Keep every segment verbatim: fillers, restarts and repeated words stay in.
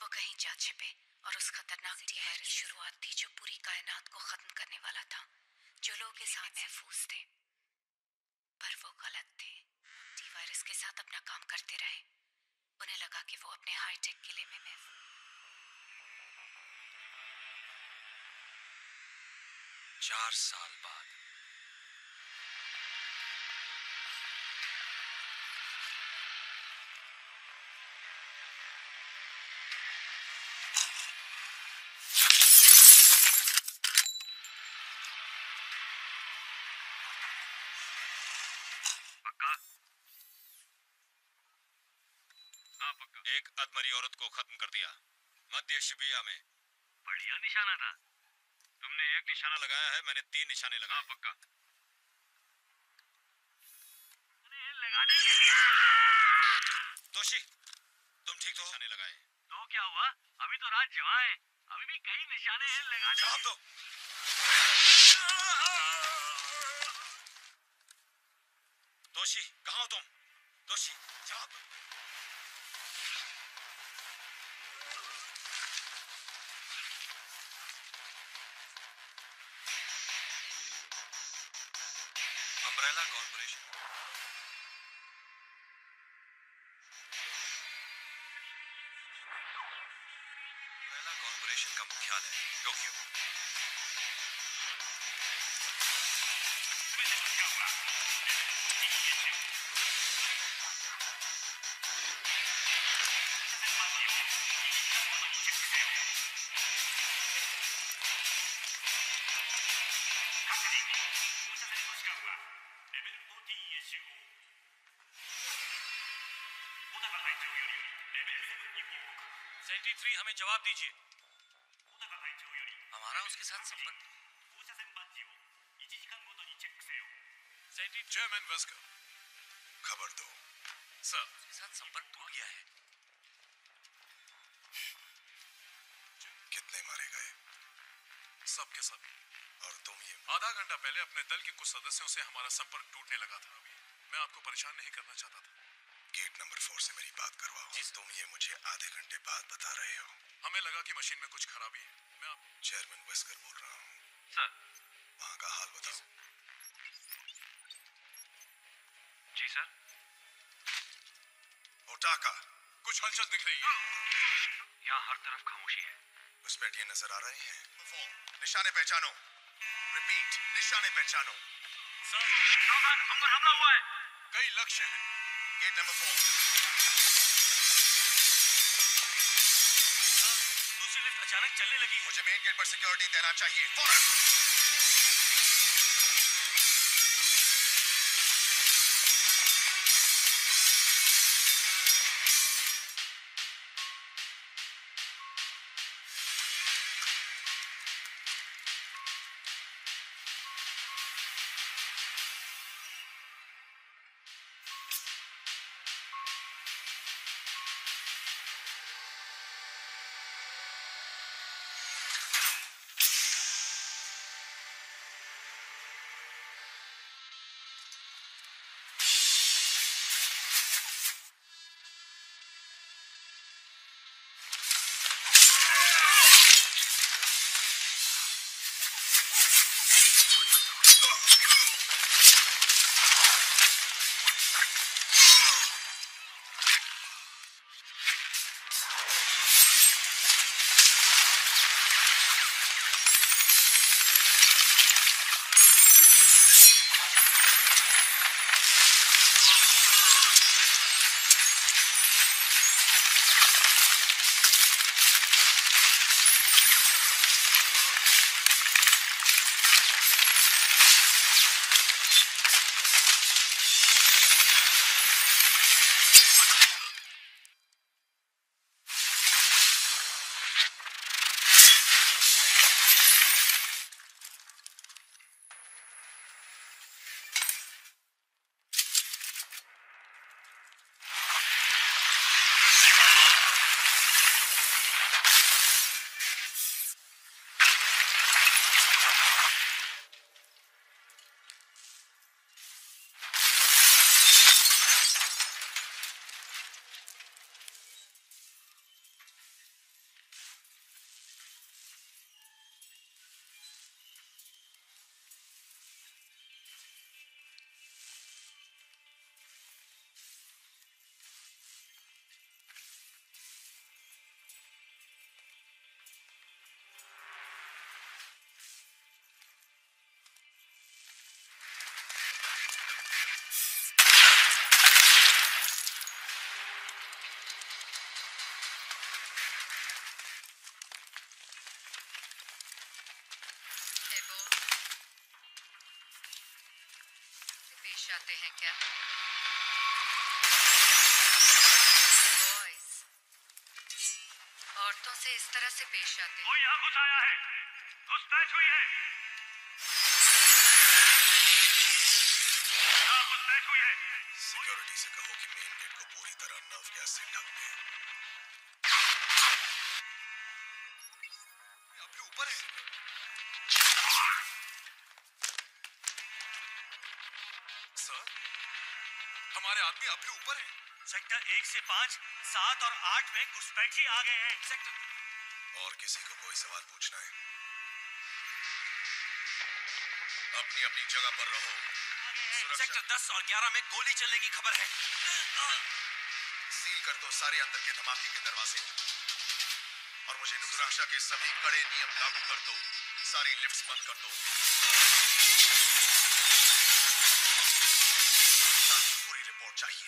वो कहीं जा छिपे और उस खतरनाक टी वायरस की शुरुआत थी जो पूरी कायनात को खत्म करने वाला था। जो लोग इस हाथ महफूज थे पर वो गलत थे। टी वायरस के साथ अपना काम करते रहे। उन्हें लगा कि वो अपने हाईटेक किले में महफूज। चार साल बाद एक अधमरी औरत को खत्म कर दिया मध्य शिबिया में। बढ़िया निशाना था। तुमने एक निशाना लगाया है, मैंने तीन निशाने लगाए। पक्का लगाने दोषी तुम ठीक तो हो? निशाने लगाए तो क्या हुआ? अभी तो रात जवां है, अभी भी कई निशाने हैं लगाने। जवाब दो। दोषी कहाँ हो तुम? दोषी जवाब दो। सेंटी थ्री हमें जवाब दीजिए। हमारा उसके साथ संबंध। जर्मन वेस्कर खबर दो सर, उसके साथ संपर्क टूट गया है। कितने मारे गए? सब के सब। और तुम ये? आधा घंटा पहले अपने दल के कुछ सदस्यों से हमारा संपर्क टूटने लगा था। अभी मैं आपको परेशान नहीं करना चाहता था। गेट नंबर फोर से मेरी बात करवाओ। जिस तुम ये मुझे आधे घंटे बाद बता रहे हो? हमें लगा कि मशीन में कुछ खराबी है। मैं आप चेयरमैन वेस्कर बोल रहा हूँ सर। वहाँ का हाल बताओ। जी सर। ओटाका कुछ हलचल दिख रही है। यहाँ हर तरफ खामोशी है। उस पेटियाँ नजर आ रही हैं। निशाने पहचानो। रिपीट, निशाने पहचानो। सर हम पर हमला हुआ है। कई लक्ष्य हैं। Gate number four. दूसरी लिफ्ट अचानक चलने लगी। मुझे मेन गेट पर सिक्योरिटी देना चाहिए फौरन। सकते हैं क्या? बॉयज औरतों से इस तरह से पेश आते हैं। यहाँ कुछ आया है, घुसपैठ हुई है, यहाँ घुसपैठ हुई है। सिक्योरिटी से कहो कि मेन गेट को पूरी तरह नव गैस से ढक दे। ऊपर है। सर, हमारे आदमी अब भी ऊपर हैं। सेक्टर एक से पांच, सात और आठ में घुसपैठी आ गए हैं। सेक्टर और किसी को कोई सवाल पूछना है? अपनी अपनी जगह पर रहो। सेक्टर दस और ग्यारह में गोली चलने की खबर है। सील कर दो सारे अंदर के धमाके के दरवाजे और मुझे सुरक्षा के सभी कड़े नियम लागू कर दो। सारी लिफ्ट्स बंद कर दो। पूरी रिपोर्ट चाहिए।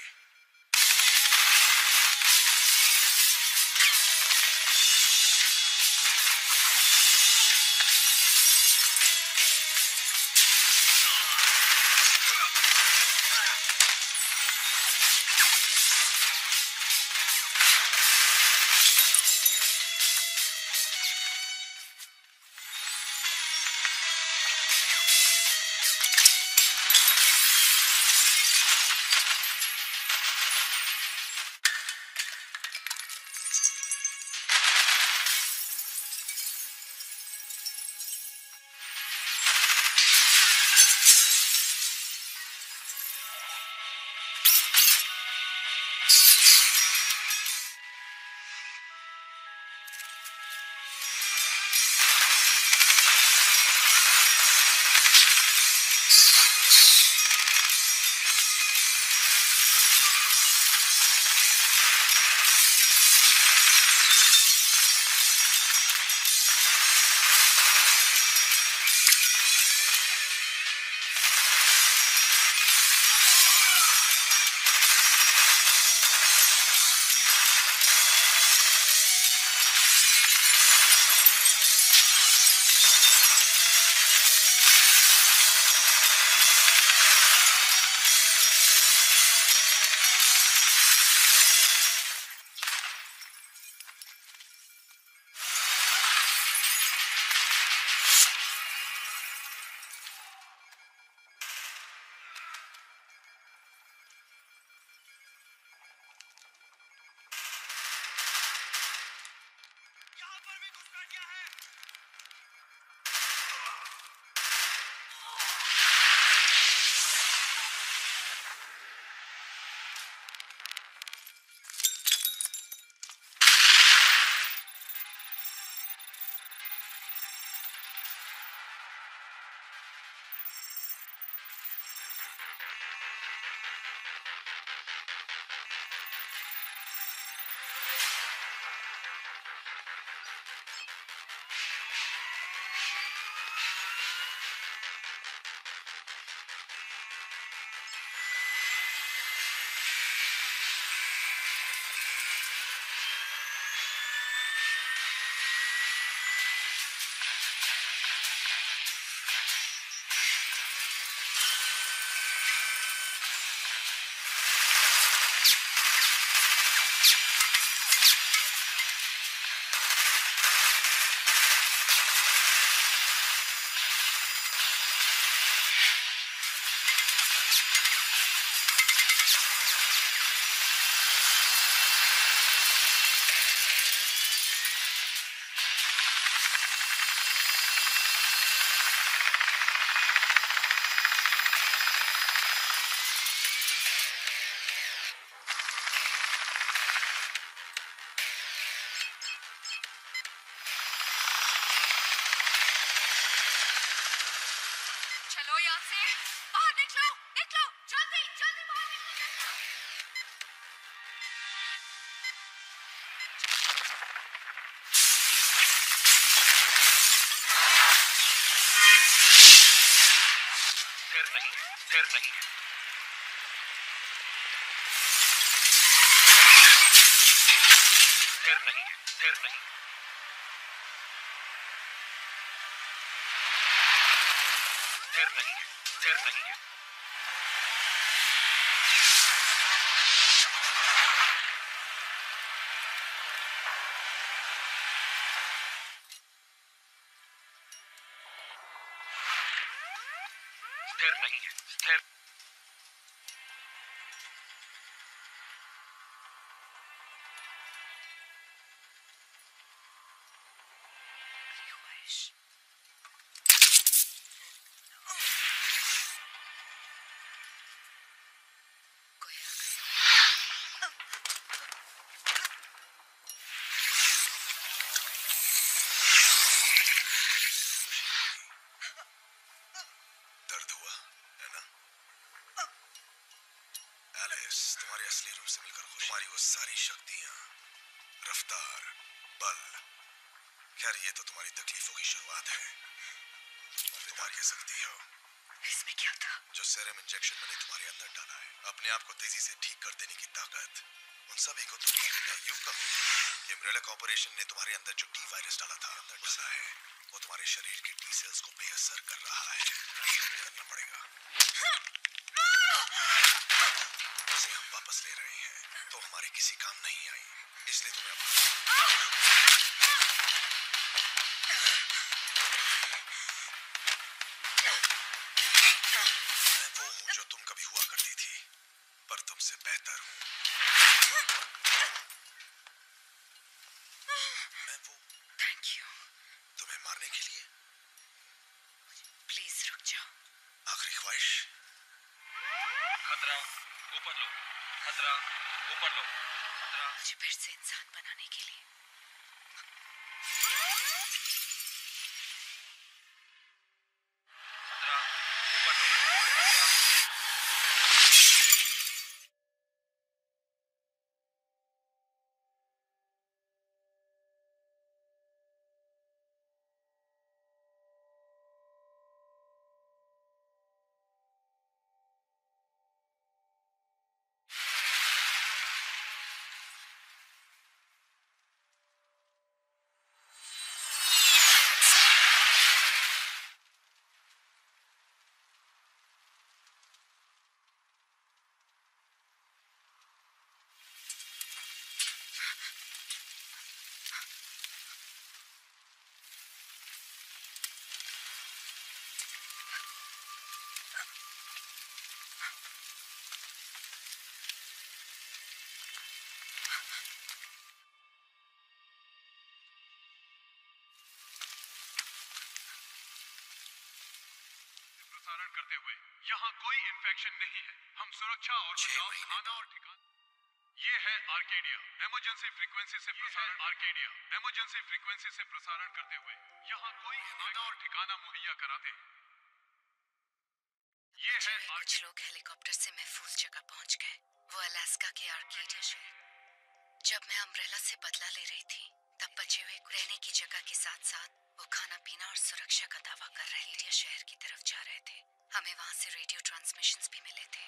Thank you. स्थिर नहीं है, स्थिर। करते हुए यहाँ कोई इन्फेक्शन नहीं है, हम सुरक्षा और बचाव खाना और ठिकाना। ये है आर्केडिया इमरजेंसी फ्रीक्वेंसी से प्रसारण। आर्केडिया इमरजेंसी फ्रीक्वेंसी से प्रसारण करते हुए यहाँ कोई खाना और ठिकाना मुहैया कराते हैं। ये है कुछ लोग हेलीकॉप्टर से महफूज जगह पहुँच गए। वो अलास्का के आर्केडिया शहर। जब मैं अम्ब्रेला से बदला ले रही थी तब बचे हुए रहने की जगह के साथ साथ वो खाना पीना और सुरक्षा का दावा कर रहे शहर की तरफ जा रहे थे। हमें वहाँ से रेडियो ट्रांसमिशंस भी मिले थे।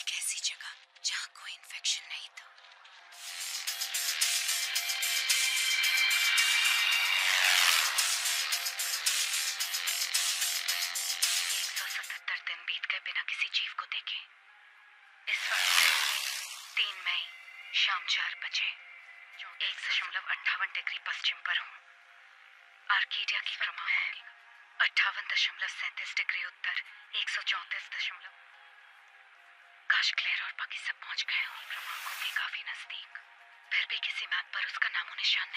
एक ऐसी जगह जहाँ कोई इन्फेक्शन नहीं था। एक सौ सतहत्तर दिन बीत गए बिना किसी जीव को देखे। इस वक्त तीन मई शाम चार बजे एक दशमलव अट्ठावन डिग्री पश्चिम पर हूँ। आर्केडिया की क्रमांक है अट्ठावन दशमलव सैंतीस डिग्री उत्तर एक सौ चौंतीस दशमलव। काश क्लेयर और बाकी सब पहुंच गए और क्रमांकों के काफी नजदीक। फिर भी किसी मैप पर उसका नामो निशान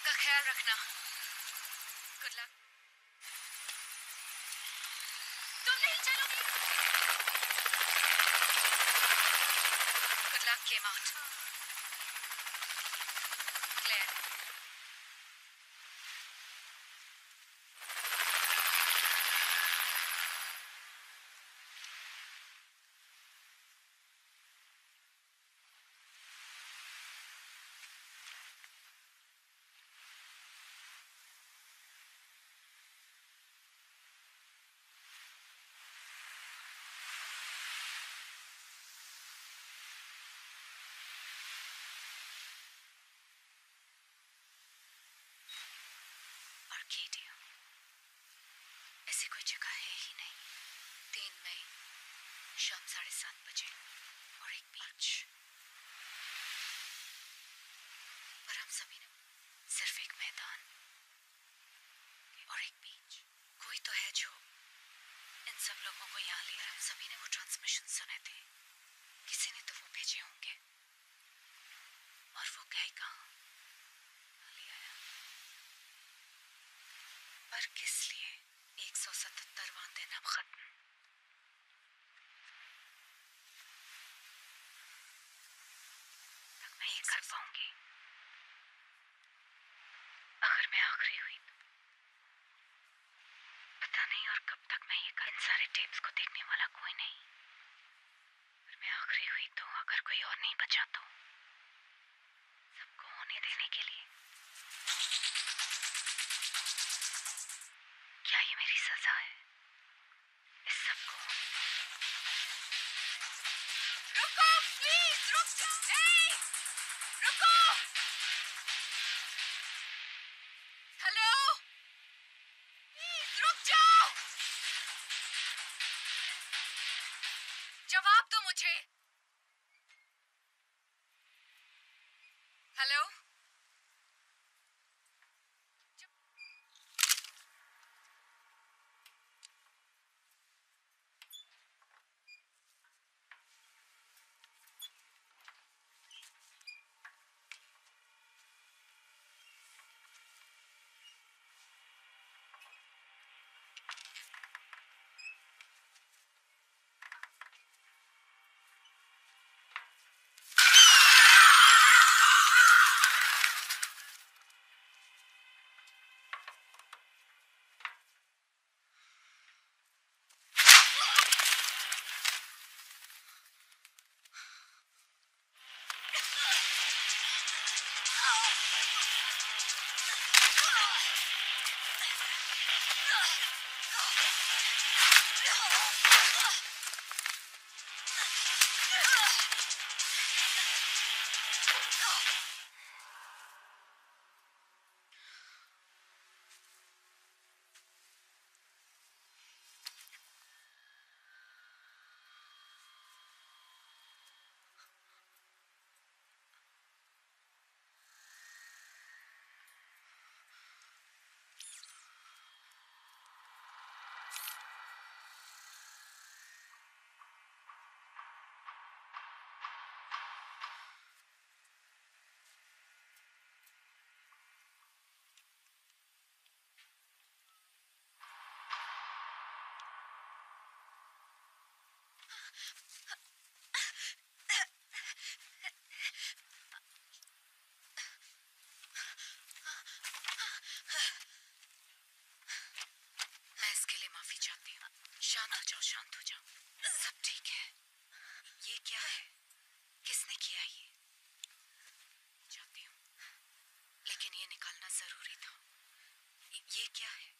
सबका ख्याल रखना। Good luck. तुम नहीं चलोगी। Good luck came out. Claire. Arcadia, ऐसी कोई जगह है ही नहीं। तीन मई शाम साढ़े सात बजे और एक बीच। पर हम सभी ने सिर्फ एक मैदान और एक बीच। कोई तो है जो इन सब लोगों को यहाँ ले। हम सभी ने वो ट्रांसमिशन सुने थे, किसी ने तो वो भेजे होंगे। और वो गए कहाँ, पर किस लिए? एक सौ सतहत्तरवां दिन अब खत्म। तब मैं ये कर पाऊंगी। अगर मैं आखिरी हुई तो पता नहीं और कब तक मैं ये कर। इन सारे टेप्स को देखने वाला कोई नहीं। अगर मैं आखिरी हुई तो अगर कोई और नहीं बचा तो सबको होने देने के लिए। क्या ये मेरी सजा है? इस सबको रुको प्लीज, रुक जाओ। ए रुको, हेलो प्लीज रुक जाओ। जवाब दो मुझे। हेलो शांत हो जाओ, शांत हो जाओ, सब ठीक है। ये क्या है? किसने किया ये? जानती हूँ, लेकिन ये निकालना जरूरी था। ये क्या है?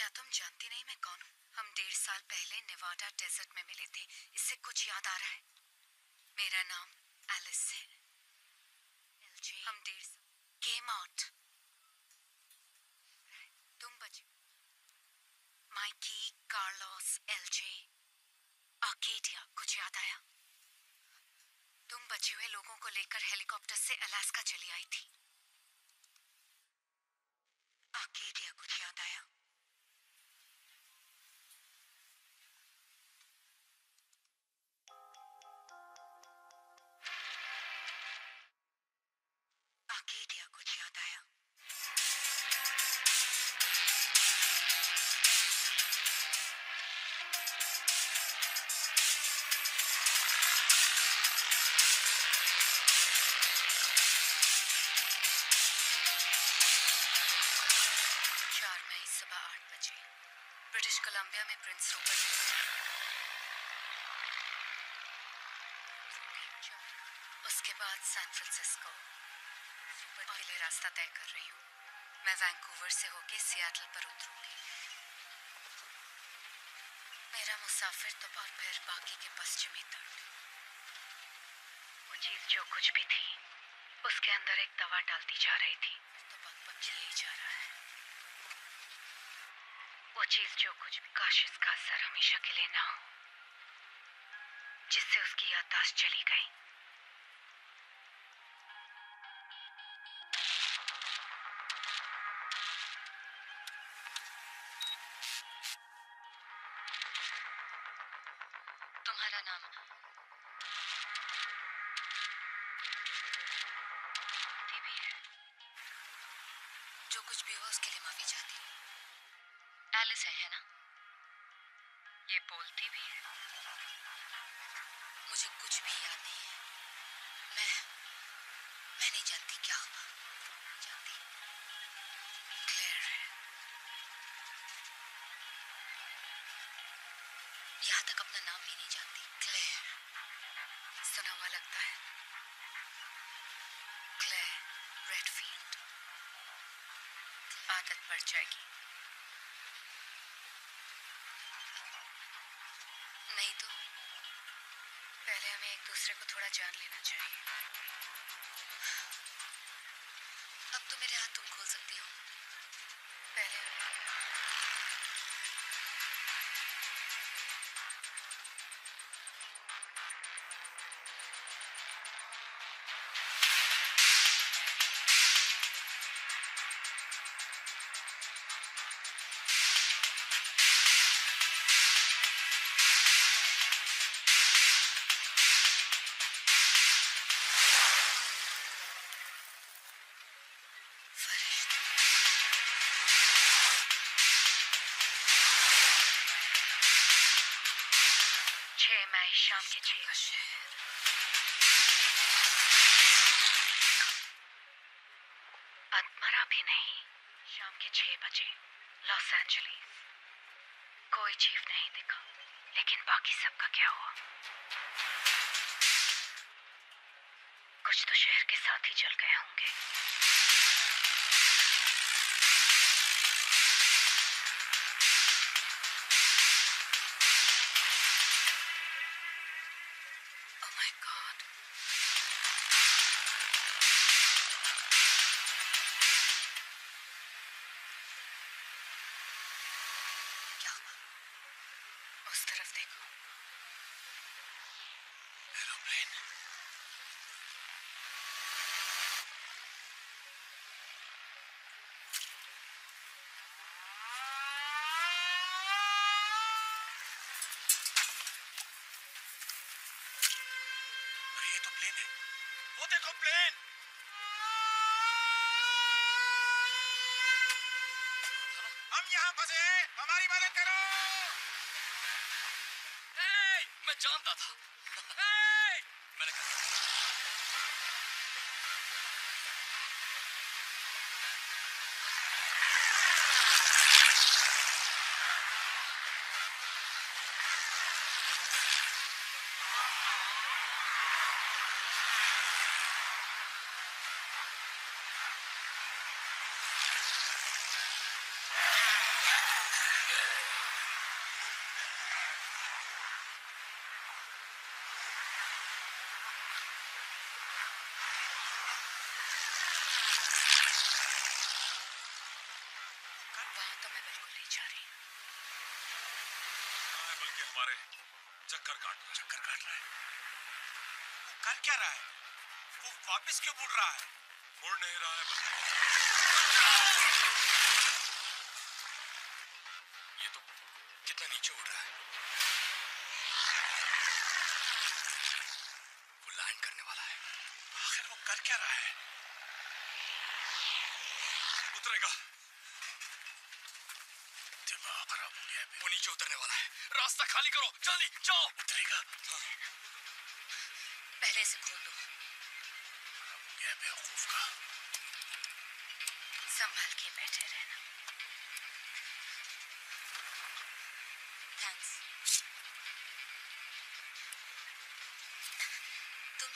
क्या तुम जानती नहीं मैं कौन हूँ? हम डेढ़ साल पहले नेवाडा डेजर्ट में मिले थे। इससे कुछ याद आ रहा है? मेरा नाम एलिस है। हम डेढ़ साल came out. Mikey, Carlos, LJ, Arcadia, कुछ याद आया? तुम बचे हुए लोगों को लेकर हेलीकॉप्टर से अलास्का चली आई थी। आर्केडिया, कुछ याद आया?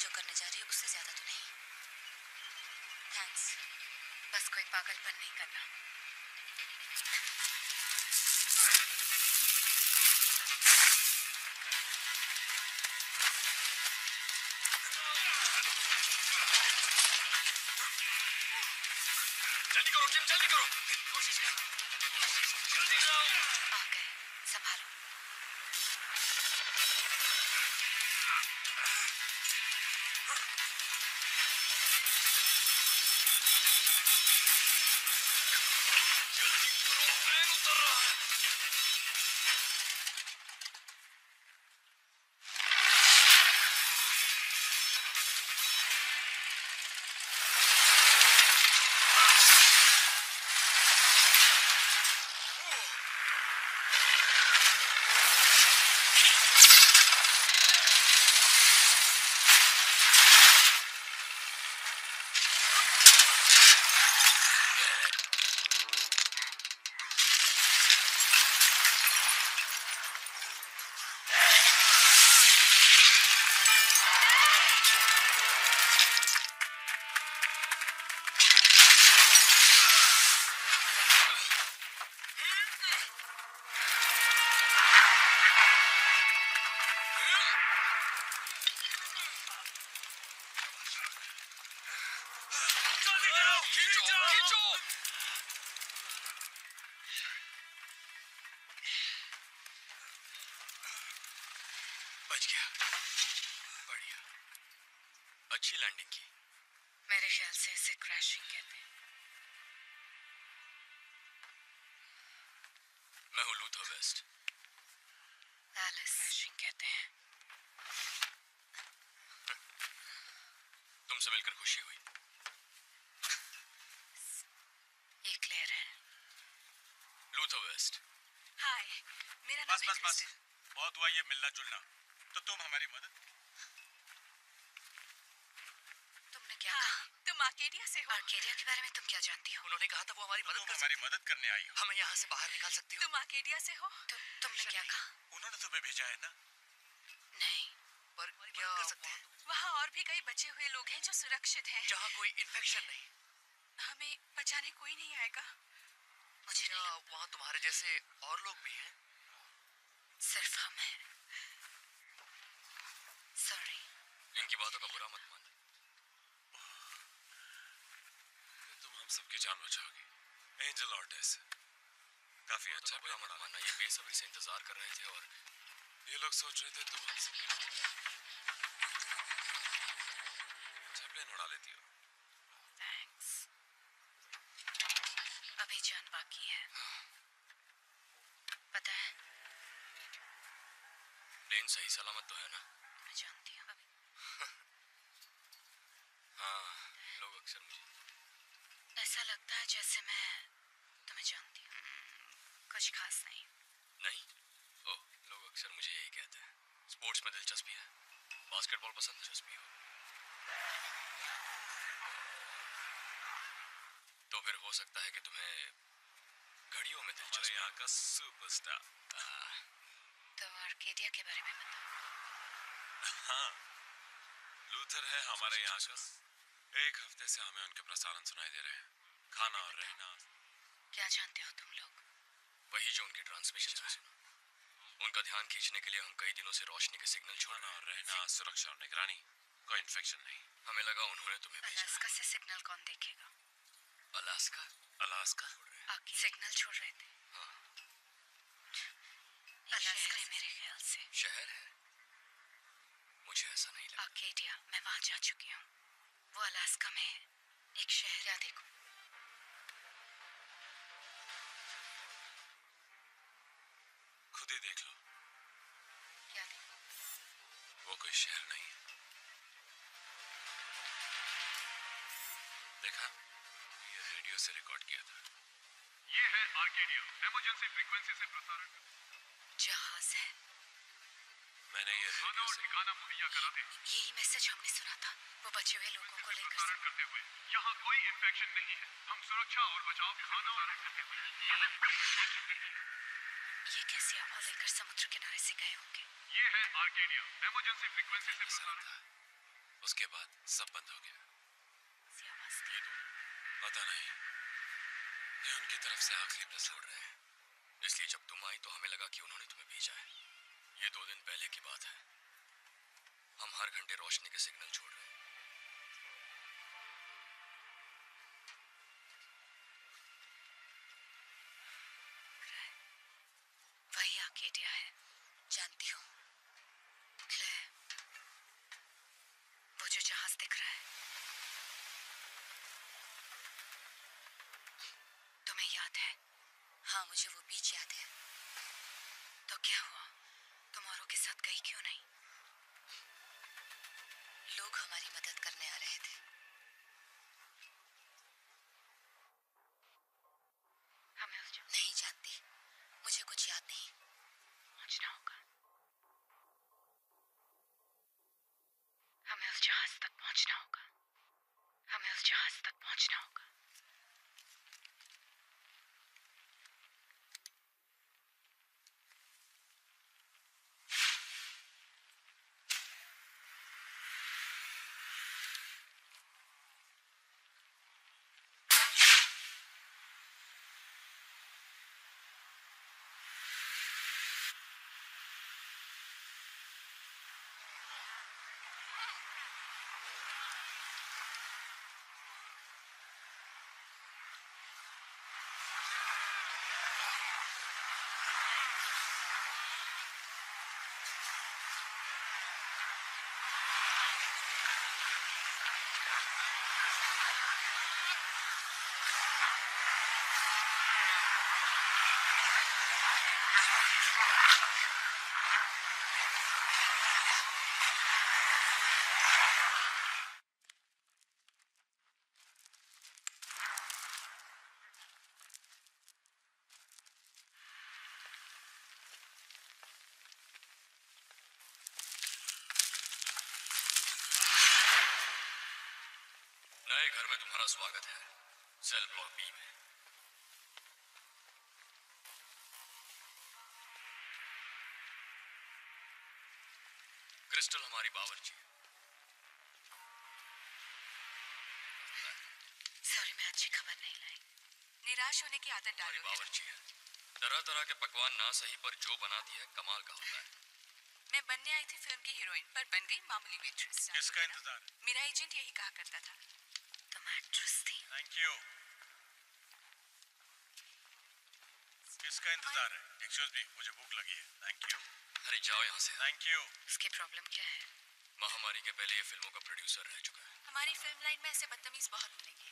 जो करने जा रही है उससे ज्यादा तो नहीं। थैंक्स, बस कोई पागलपन नहीं करना। जल्दी करो टीम, जल्दी करो, कोशिश करो, जल्दी जाओ। आ गए, संभालो। मैं हूँ लूथर वेस्ट। एलिस क्रैशिंग कहते हैं। तुमसे मिलकर खुशी हुई। ये क्लियर है। Luther waste. हाय, मेरा नाम बस बस बस। बहुत हुआ ये मिलना जुलना। तो तुम हमारी मदद। तुमने क्या कहा? तुम आर्केडिया से हो। आर्केडिया के बारे में तुम क्या जानती हो? उन्होंने कहा था वो हमारी मदद कर हमारी मदद करने आई हो। हमें यहाँ से बाहर निकाल सकती हो? तुम आर्केडिया से हो? तो, तुमने क्या कहा? उन्होंने तुम्हें भेजा है ना? नहीं। पर क्या कर सकते हैं? वहाँ और भी कई बचे हुए लोग हैं जो सुरक्षित हैं। जहाँ कोई इन्फेक्शन नहीं। हमें बचाने कोई नहीं आएगा। मुझे नहीं। वहाँ तुम्हारे जैसे और लोग भी हैं? सिर्फ हम हैं। सॉरी। इनकी बातों का बुरा मत मानो। तुम हम सबके जानना चाहोगे। एंजल ऑर्टिस काफी अच्छा बुरा मत मानना, ये बेसब्री से इंतजार कर रहे थे और ये लोग सोच रहे थे तुम हमसे छपलेन उड़ा लेती हो। थैंक्स, अभी जान बाकी है। पता है प्लेन सही सलामत तो है ना? मैं जानती हूँ। हाँ, लोग अक्सर मुझे ऐसा लगता है जैसे मैं जानती हूँ, कुछ खास नहीं। नहीं? ओ, लोग अक्सर मुझे यही कहते हैं। स्पोर्ट्स में दिलचस्पी है, बास्केटबॉल पसंद दिलचस्पी हो। तो फिर हो सकता है कि तुम्हें घड़ियों में दिलचस्पी। यहाँ का सुपरस्टार। तो आर्केडिया के बारे में बताओ। हाँ, लूथर है हमारे यहाँ का। एक हफ्ते से हमें उनके प्रसारण सुनाई दे रहे हैं। खाना और रहना। क्या जानते हो तुम लोग? वही जो उनके ट्रांसमिशन में सुना। उनका ध्यान खींचने के लिए हम कई दिनों से रोशनी के सिग्नल छोड़ना और रहना, सुरक्षा और निगरानी, कोई इन्फेक्शन नहीं। हमें लगा उन्होंने तुम्हें भेजा। अलास्का से सिग्नल कौन देखेगा? अलास्का? अलास्का आके सिग्नल छोड़ रहे थे। हाँ। अलास्का मेरे ख्याल से शहर है, मुझे ऐसा नहीं लगा। आर्केडिया, मैं वहाँ जा चुकी हूँ। वो अलास्का में है, एक शहर। या देखो देख लो। क्या देखो? वो कोई शहर नहीं है। देखा? ये रेडियो से रिकॉर्ड किया था। ये है आर्केडिया, इमरजेंसी फ्रीक्वेंसी से प्रसारण जहाज है। मैंने ये रेडियो से ठिकाना मुहैया करा दे। यही मैसेज हमने सुना था, वो बचे हुए लोगों को लेकर प्रसारण करते हुए। यहाँ कोई इन्फेक्शन नहीं है, हम सुरक्षा और बचाव खाना और करते हुए। ये कैसे आपको लेकर समुद्र किनारे से गए होंगे? ये है आर्केडिया, इमरजेंसी फ्रीक्वेंसी से प्रसारण। उसके बाद सब बंद हो गया। ये दोनों पता नहीं, ये उनकी तरफ से आखिरी ब्लेस हो रहे हैं, इसलिए जब तुम आई तो हमें लगा कि उन्होंने तुम्हें भेजा है। ये दो दिन पहले की बात है। हम हर घंटे रोशनी के सिग्नल छोड़ रहे हैं। वही आर्केडिया है, जानती हूँ। वो जो जहाज दिख रहा है, तुम्हें याद है? हाँ, मुझे वो बीच याद है। तो क्या हुआ? तुम औरों के साथ गई क्यों नहीं? लोग हमारी मदद करने आ रहे थे। हमें उस जगह नहीं जानती, मुझे कुछ याद नहीं। पहुंचना होगा, हमें उस जहाज तक पहुंचना होगा, हमें उस जहाज तक पहुंचना होगा। घर में तुम्हारा स्वागत है, सेल ब्लॉक बी में। क्रिस्टल हमारी बावर्ची है। सॉरी, मैं अच्छी खबर नहीं लाई। निराश होने की आदत डाली। हमारी बावर्ची है, तरह तरह के पकवान ना सही पर जो बनाती है कमाल का होता है। मैं बनने आई थी फिल्म की हीरोइन, पर बन गई मामूली वेट्रेस। किसका इंतजार? मेरा एजेंट यही कहा करता था। Thank you. किसका इंतजार है? एक्सक्यूज मी, मुझे भूख लगी है। Thank you. अरे जाओ यहाँ से। Thank you. इसकी प्रॉब्लम क्या है? महामारी के पहले ये फिल्मों का प्रोड्यूसर रह चुका है। हमारी फिल्म लाइन में ऐसे बदतमीज बहुत मिलेंगे।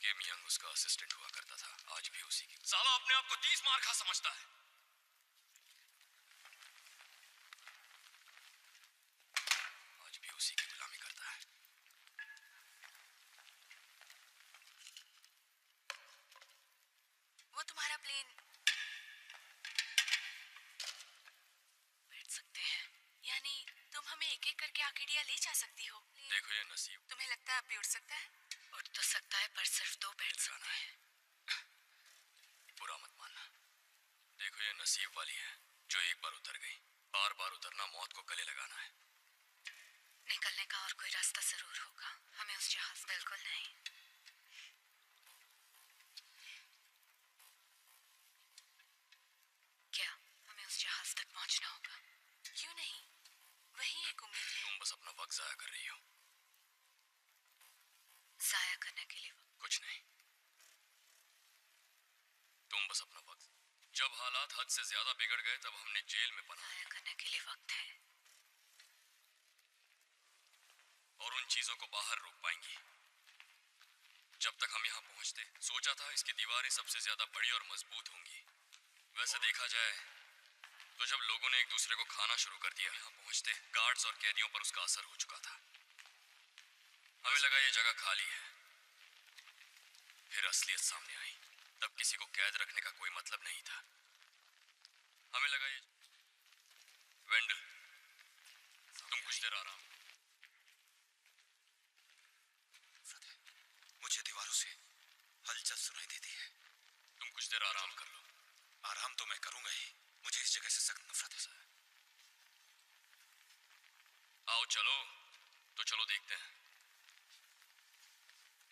किम यंग उसका असिस्टेंट हुआ करता था, आज भी उसी की। साला अपने आप को तीस मार खा समझता है। से ज्यादा बिगड़ गए तब हमने जेल में बनाया करने के लिए वक्त है, और उन चीजों को बाहर रोक पाएंगी। जब तक हम यहाँ पहुँचते सोचा था इसकी दीवारें सबसे ज्यादा बड़ी और मजबूत होंगी। वैसे देखा जाए तो जब लोगों ने एक दूसरे को खाना शुरू कर दिया, यहाँ पहुँचते गार्ड्स और कैदियों पर उसका असर हो चुका था। हमें लगा ये जगह खाली है, फिर असलियत सामने आई, तब किसी को कैद रखने का कोई मतलब नहीं था। हमें लगा ये वेंडल, तुम कुछ देर आराम। मुझे दीवारों से हलचल सुनाई देती है। तुम कुछ देर आराम कर लो। आराम तो मैं करूंगा ही, मुझे इस जगह से सख्त नफरत है। आओ चलो तो चलो देखते हैं।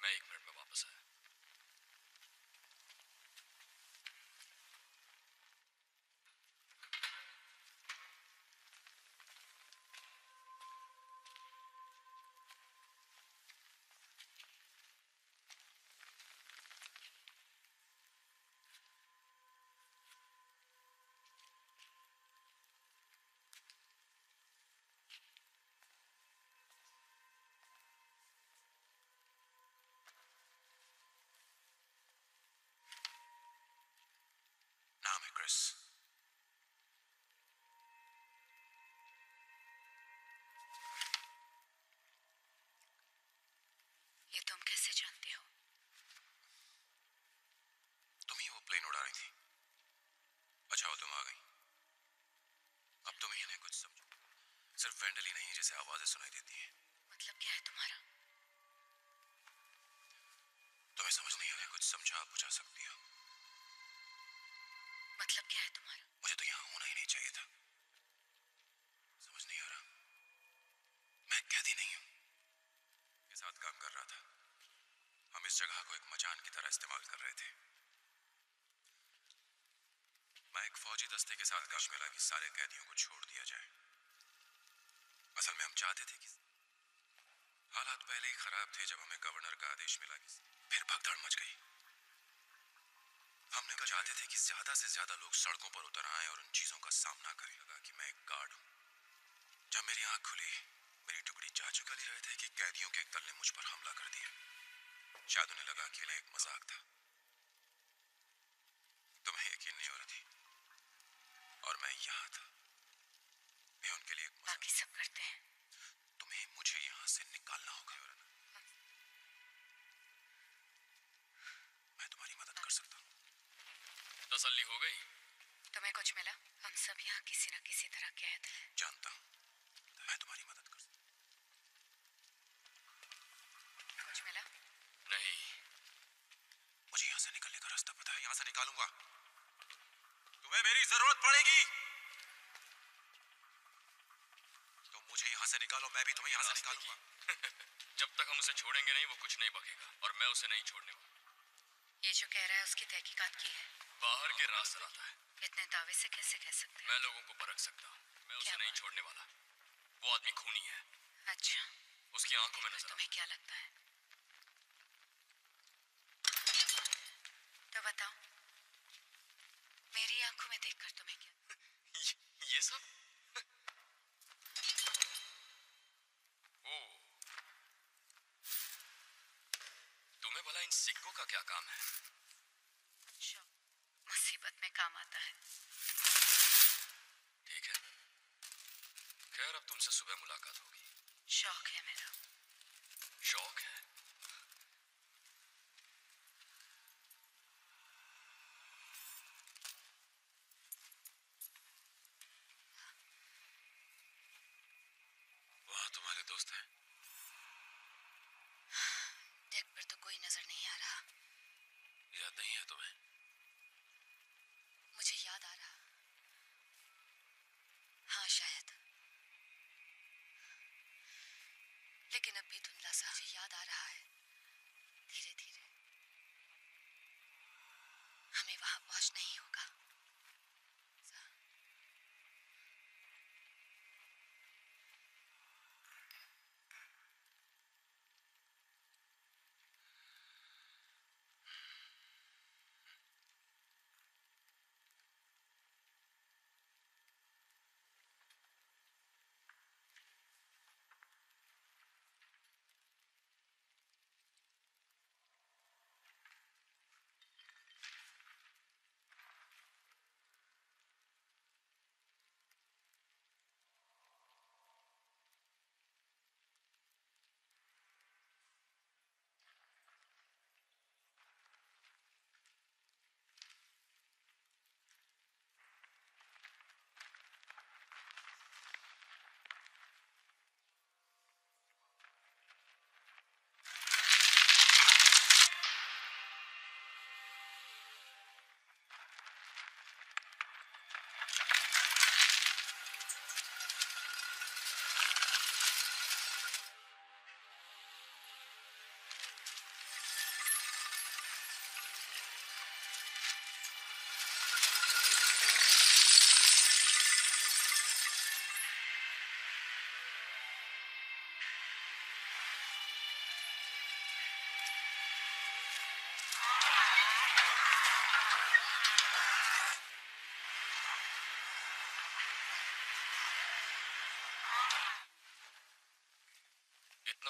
मैं एक मिनट में वापस आया। ये तुम कैसे जानते हो? तुम ही वो प्लेन उड़ा रही थी। अच्छा वो तुम आ गई। अब तुम ही नहीं कुछ समझो। सिर्फ वेंडल ही नहीं जैसे आवाजें सुनाई देती हैं। मतलब क्या है तुम्हारा? तुम्हें समझ नहीं आया? कुछ समझा बुझा सकती हो। मतलब क्या है तुम्हारा? मुझे तो यहाँ होना ही नहीं चाहिए था। समझ नहीं आ रहा। मैं कैदी नहीं हूँ। के साथ काम कर रहा था। हम इस जगह को एक मचान की तरह इस्तेमाल कर रहे थे। मैं एक फौजी दस्ते के साथ काम मिला कि सारे कैदियों को छोड़ दिया जाए। असल में हम चाहते थे कि हालात पहले ही खराब थे जब हमें गवर्नर का आदेश मिला कि फिर भगदड़ मच गई। हम निकल चाहते थे कि ज्यादा से ज्यादा लोग सड़कों पर उतर आए और उन चीजों का सामना करें। लगा कि मैं एक गार्ड हूँ। जब मेरी आंख खुली मेरी टुकड़ी जा चुका ही रहे थे कि कैदियों के एक दल ने मुझ पर हमला कर दिया। शायद उन्हें लगा कि यह एक मजाक था। तुम्हें यकीन नहीं हो रही थी और मैं यहाँ था। मैं उनके लिए एक बाकी सब करते हैं। तुम्हें मुझे यहाँ से निकालना होगा। मैं तुम्हारी मदद कर सकता हूँ। तसल्ली हो गई? तुम्हें कुछ मिला? हम सब यहाँ किसी न किसी तरह कैद हैं। जानता हूँ। मैं तुम्हारी मदद कर सकता हूँ। कुछ मिला? नहीं। मुझे यहाँ से निकलने का रास्ता पता है। यहाँ से निकालूंगा। तुम्हें मेरी जरूरत पड़ेगी। तुम मुझे यहाँ से निकालो, मैं भी तुम्हें यहाँ से निकालूंगा। जब तक हम उसे छोड़ेंगे नहीं वो कुछ नहीं बकेगा और मैं उसे नहीं छोड़ने वाला। ये जो कह रहा है उसकी तहकीकात की है। बाहर के रास्ते आता है। इतने दावे से कैसे कह सकते हैं? मैं लोगों को परख सकता हूँ। मैं उसे नहीं छोड़ने वाला। वो आदमी खूनी है। अच्छा। उसकी आंखों में नजर। तुम्हें क्या लगता है? तो बताओ। मेरी आंखों में देखकर तुम्हें क्या? ये, ये सब? ओ। तुम्हें भला इन सिक्कों का क्या काम है? मुसीबत में काम आता है। ठीक है। खैर अब तुमसे सुबह मुलाकात होगी। शौक है मेरा। शौक है? वहाँ तुम्हारे दोस्त हैं? डेक पर तो कोई नजर नहीं आ रहा। याद नहीं है तुम्हें? मुझे याद आ रहा। हाँ शायद, लेकिन अब भी धुंधला सा। मुझे याद आ रहा है। धीरे धीरे हमें वहां पहुंच नहीं होगा।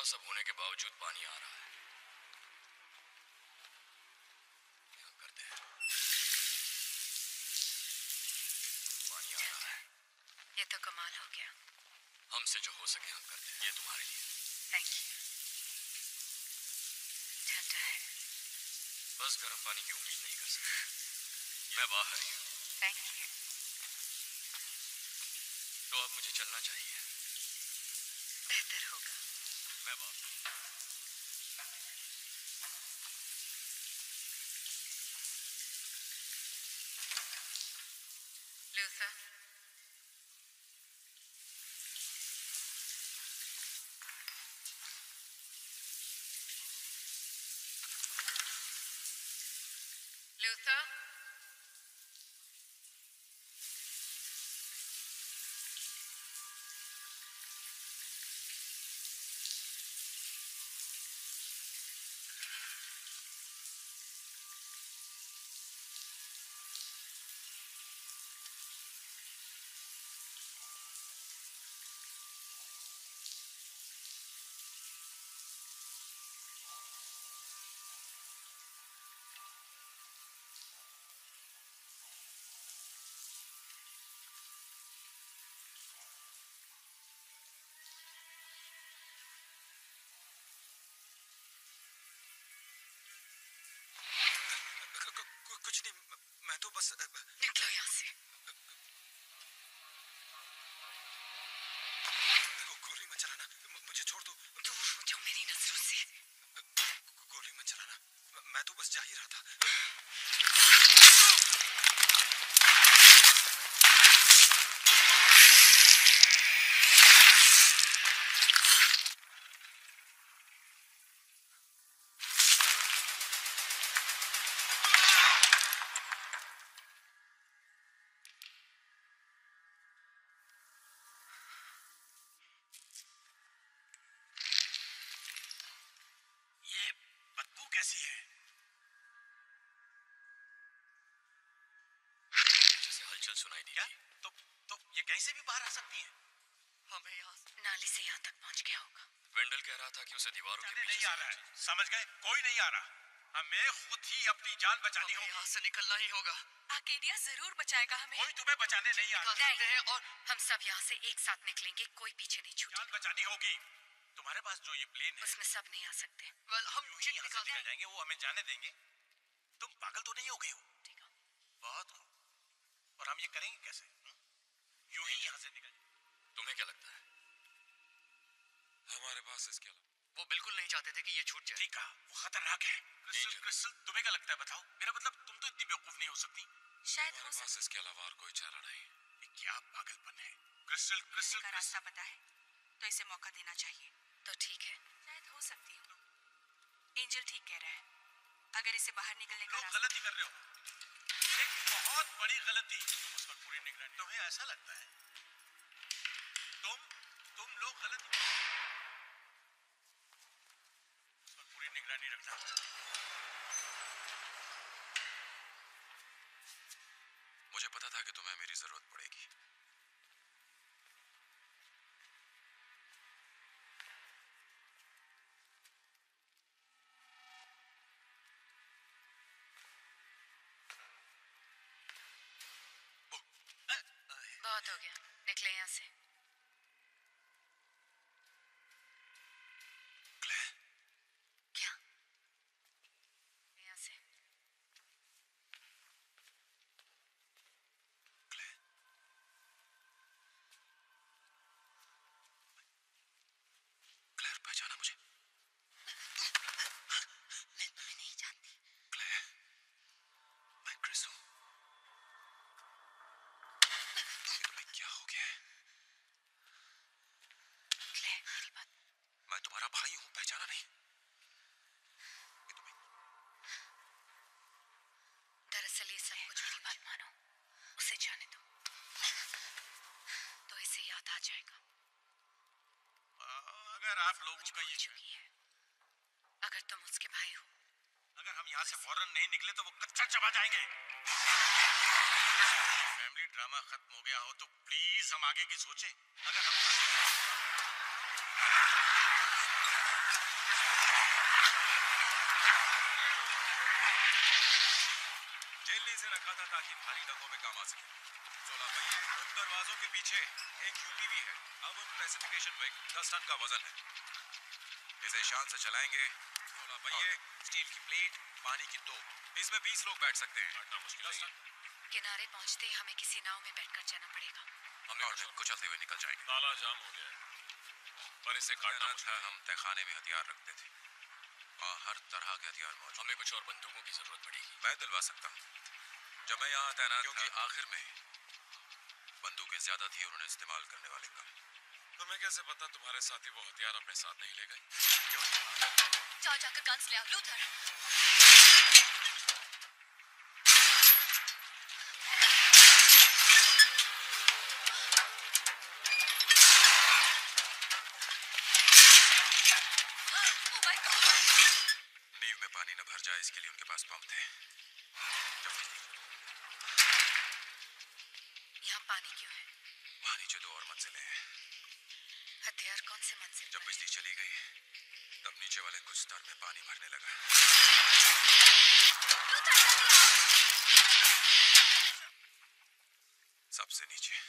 रास्ता सब होने के बावजूद पानी आ रहा है। क्या करते हैं? पानी आ रहा है। ये तो कमाल हो गया। हमसे जो हो सके हम करते हैं। ये तुम्हारे लिए। Thank you. ठंडा है। बस गर्म पानी की उम्मीद नहीं कर सकते। मैं बाहर ही हूँ। Thank you. तो अब मुझे चलना चाहिए। बेहतर होगा। मैं बाहर। लूथर। लूथर। मैं तो बस निकलो यहाँ से। गोली मत चलाना, मुझे छोड़ दो। दूर हो जाओ मेरी नजरों से। गोली मत चलाना, मैं तो बस जा ही रहा था। सुनाई दी क्या? तो तो ये कहीं से भी बाहर आ सकती है। हमें यहाँ नाली से यहाँ तक पहुँच गया होगा। वेंडल कह रहा था कि उसे दीवारों के पीछे नहीं आ रहा है। समझ गए, कोई नहीं आ रहा। हमें खुद ही अपनी जान बचानी होगी। यहाँ से निकलना ही होगा। आर्केडिया जरूर बचाएगा हमें। कोई तुम्हें बचाने नहीं आ रहा। और हम सब यहाँ से एक साथ निकलेंगे, कोई पीछे नहीं छूटेगा। जान बचानी होगी। तुम्हारे पास जो ये प्लेन है उसमें सब नहीं आ सकते। हम निकल जाएंगे, वो हमें जाने देंगे। तुम पागल तो नहीं हो गई हो? बहुत। और हम ये करेंगे कैसे? यूं ही यहाँ से निकल जाए। तुम्हें क्या लगता है हमारे पास इसके अलावा? वो बिल्कुल नहीं चाहते थे कि ये छूट जाए। ठीक है, वो खतरनाक है। क्रिस्टल, क्रिस्टल, तुम्हें क्या लगता है? बताओ। मेरा मतलब तुम तो इतनी बेवकूफ नहीं हो सकती। शायद हमारे पास इसके अलावा और कोई चारा नहीं। ये क्या पागलपन है? क्रिस्टल, क्रिस्टल, रास्ता पता है तो इसे मौका देना चाहिए। तो ठीक है, शायद हो सकती है। एंजल ठीक कह रहा है। अगर इसे बाहर निकलने का रास्ता गलत ही कर रहे हो। बहुत बड़ी गलती। तुम उस पर पूरी निगरानी। तुम्हें ऐसा लगता है? तुम तुम लोग गलत। उस पर पूरी निगरानी रखना। मुझे पता था कि तुम्हें मेरी जरूरत पड़ेगी। हो गया, निकले यहाँ से। क्या यहाँ से? क्लेयर, पहचाना मुझे? मैं तुम्हें नहीं जानती। क्लेयर, मैं क्रिस हूँ। अगर तुम उसके भाई हो, अगर हम यहाँ से फौरन नहीं निकले तो वो कच्चा चबा जाएंगे। फैमिली ड्रामा खत्म हो गया हो तो प्लीज हम आगे की सोचें। अगर हम ताकि भारी दंगों में काम आ सके। सोलह पहिए, उन दरवाजों के पीछे एक यूपीवी है। अब उन प्रेसिपिटेशन विग दस टन का वजन है। इसे शान से चलाएंगे। सोलह पहिए, स्टील की प्लेट, पानी की तोप, इसमें बीस लोग बैठ सकते हैं। हटना मुश्किल है। किनारे पहुँचते ही हमें किसी नाव में बैठकर जाना पड़ेगा। हम कुचलते हुए निकल जाएंगे। ताला जाम हो गया है, पर इसे काटना था। हम तहखाने में हथियार रखते थे, वहाँ हर तरह के हथियार मौजूद। हमें कुछ और बंदूकों की जरूरत पड़ेगी। मैं दिलवा सकता हूँ। जब मैं यहाँ तैनात था, आखिर में बंदूकें ज्यादा थी और उन्हें इस्तेमाल करने वाले कम। तुम्हें कैसे पता तुम्हारे साथी वो हथियार अपने साथ नहीं ले गए? जाओ जाकर गन्स ले आओ, लूथर। इसके लिए उनके पास पंप थे। यहाँ पानी क्यों है? वहाँ नीचे दो और मंजिलें हैं। हथियार कौन से मंजिल? जब बिजली चली गई तब नीचे वाले कुछ स्तर में पानी भरने लगा। सबसे नीचे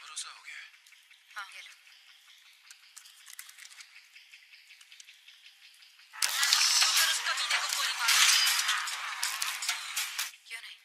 भरोसा हो गया है। हाँ, ये लो। लूथर, उस कमीने को गोली मारो। क्यों नहीं?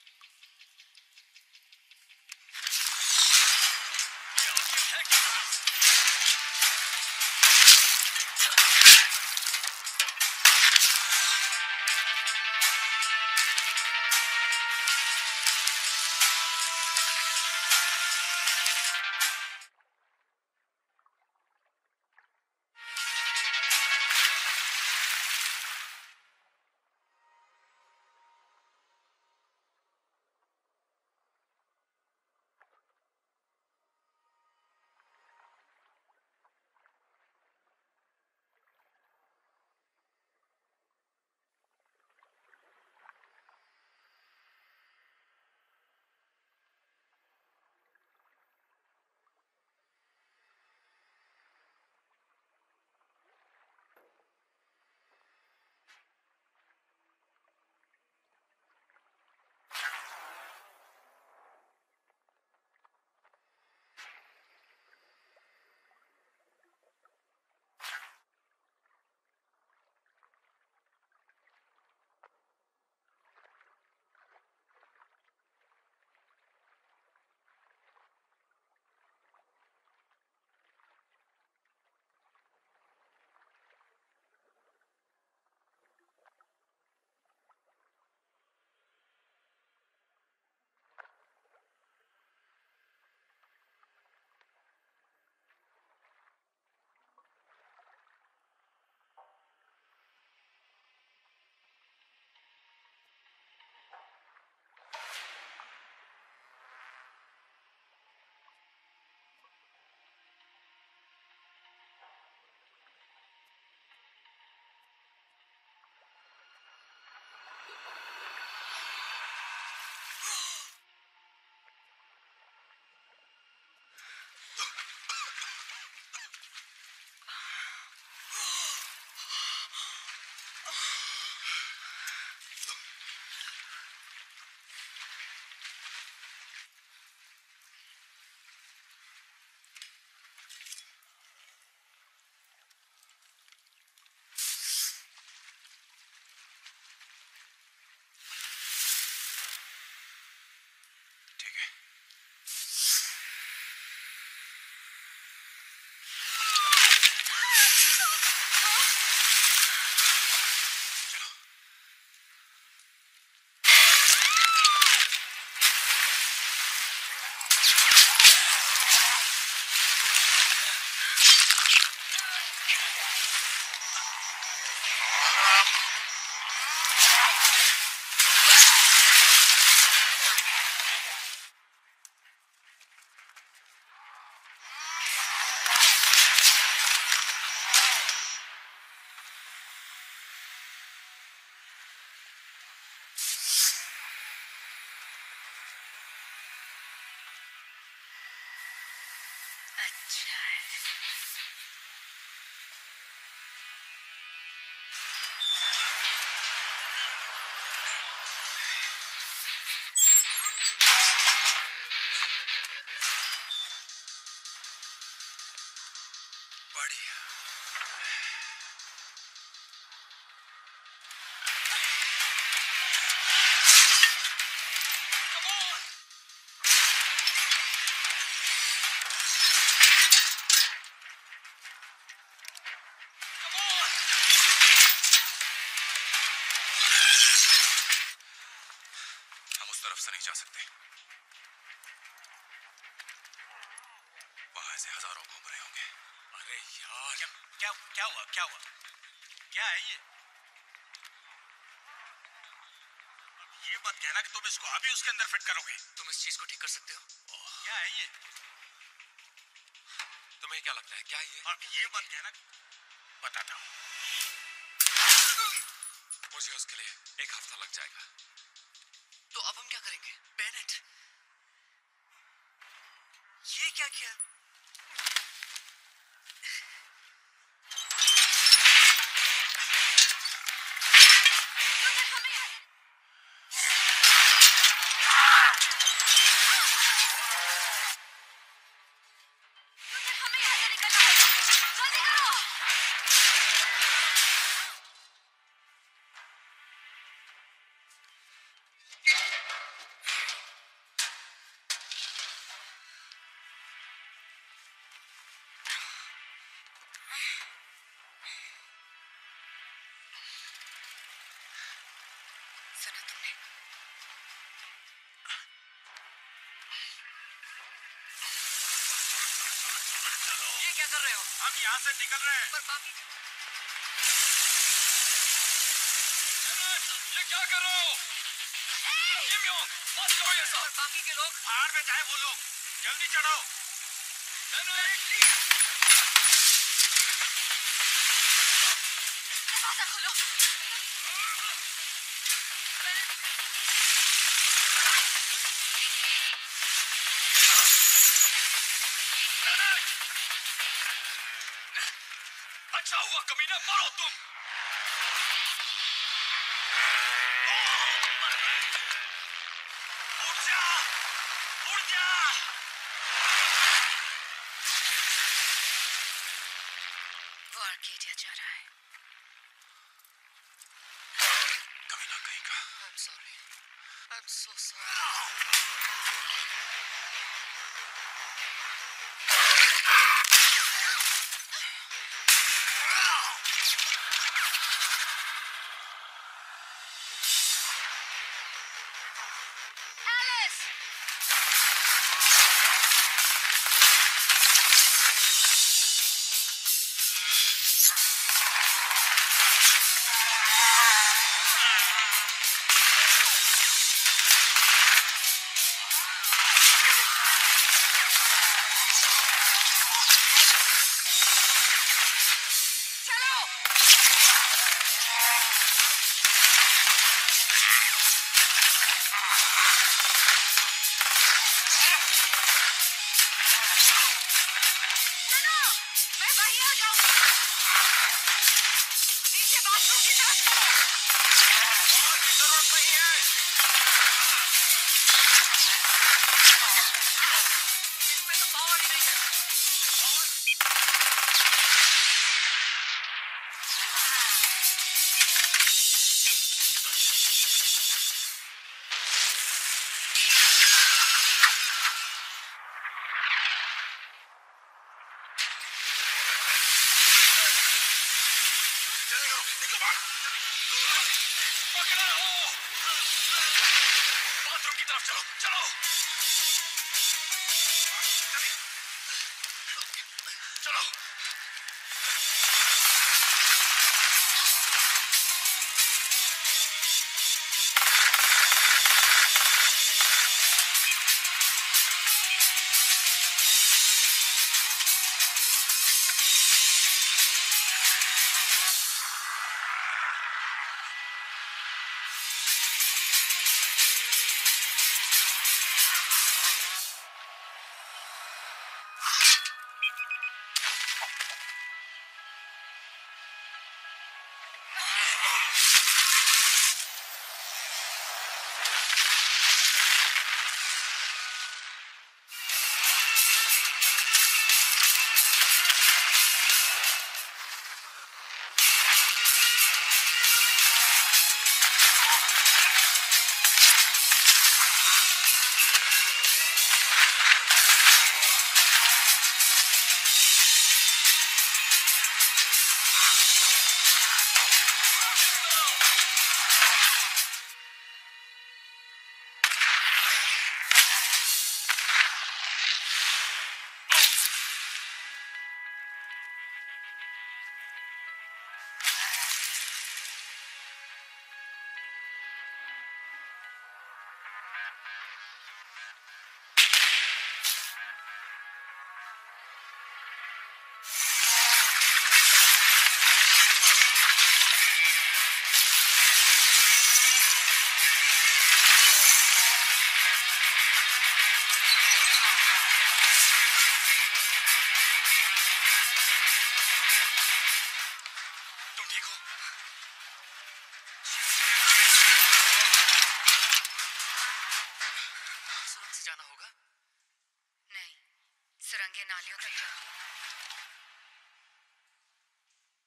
सुरंगें नालियों तक जाती हैं।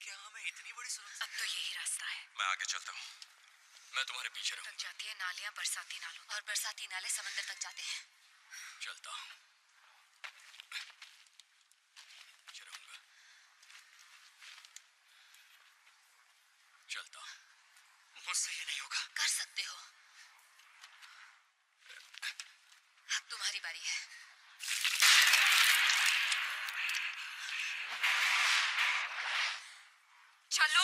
क्या हमें इतनी बड़ी सुरंग? अब तो यही रास्ता है। मैं आगे चलता हूँ, मैं तुम्हारे पीछे रहूँ। तक जाती है नालियाँ बरसाती नालों, और बरसाती नाले समंदर तक जाते हैं। चलता हूँ, चलूँगा, चलता हूँ। मुझसे ये नहीं होगा। कर सकते हो। अब तुम्हारी बारी है। चलो।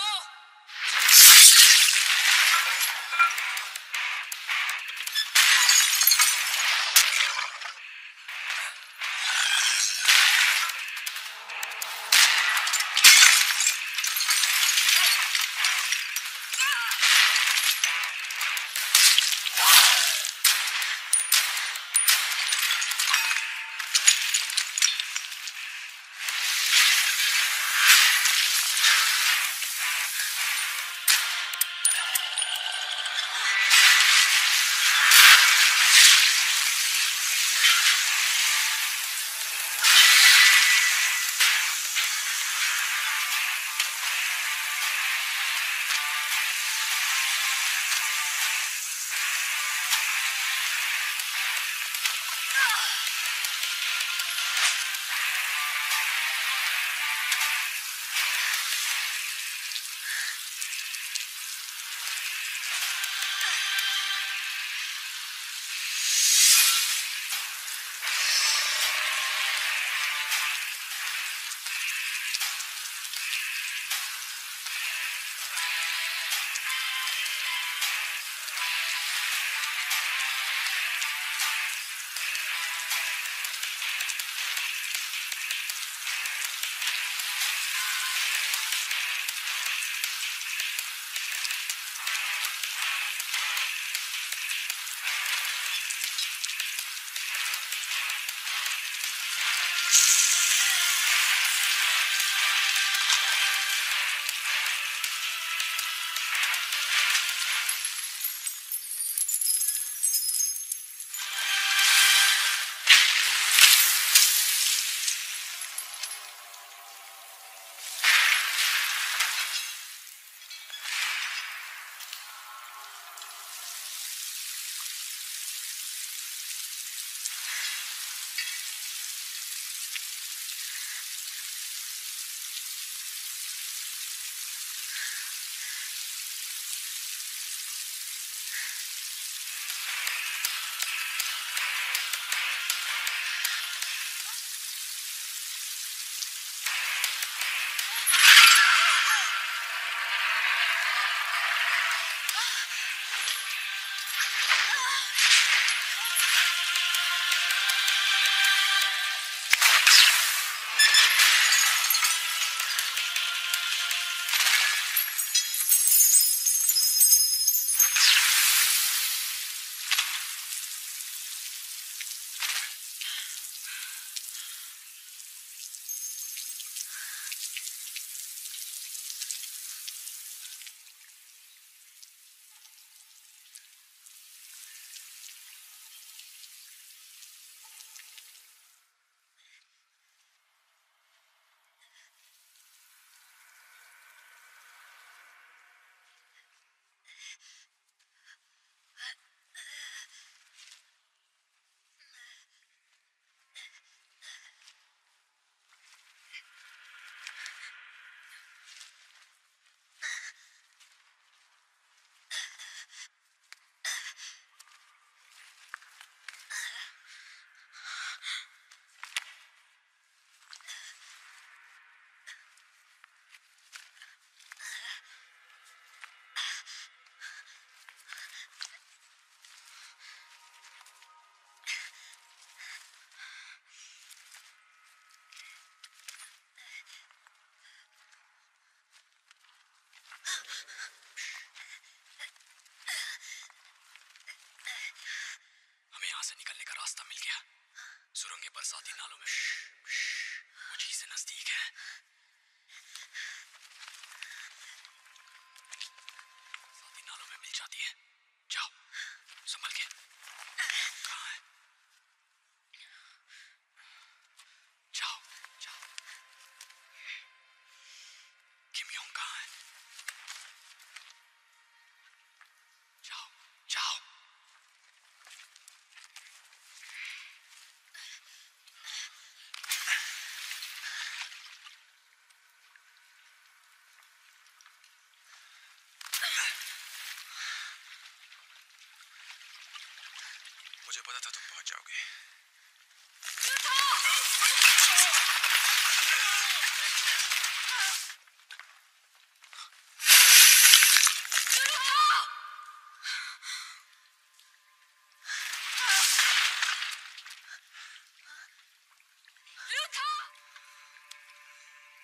था तुम पहुंच जाओगे।